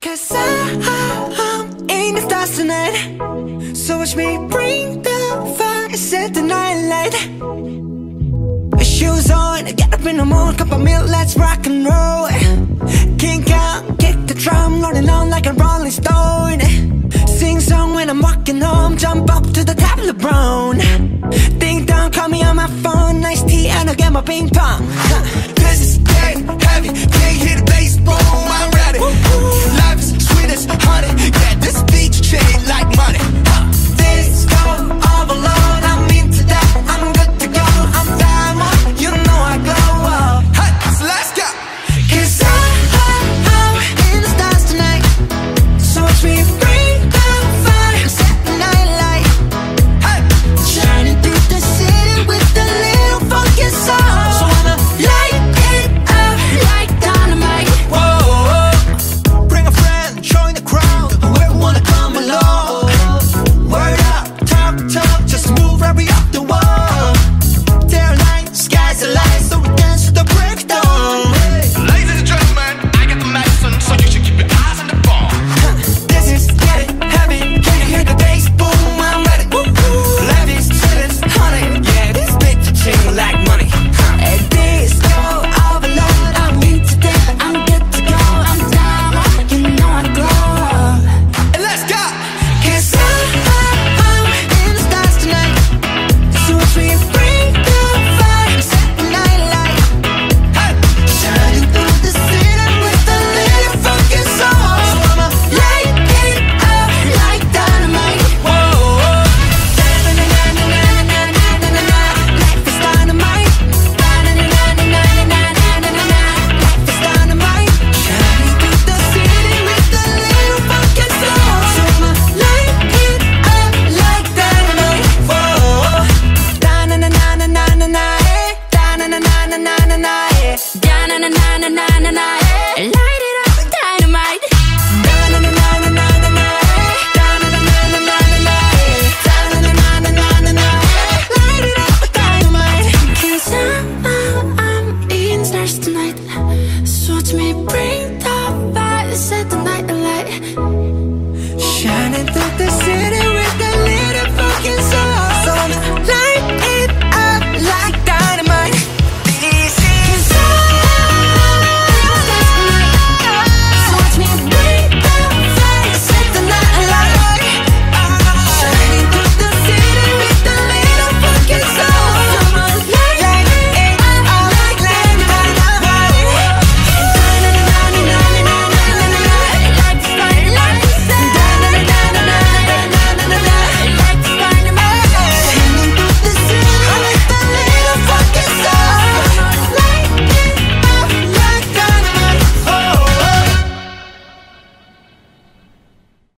Cause I'm in the stars tonight, so watch me bring the fire, set the night light. Shoes on, get up in the mood, cup of milk, let's rock and roll. Kick out, kick the drum, rolling on like a rolling stone. Sing song when I'm walking home, jump up to the top of the LeBron.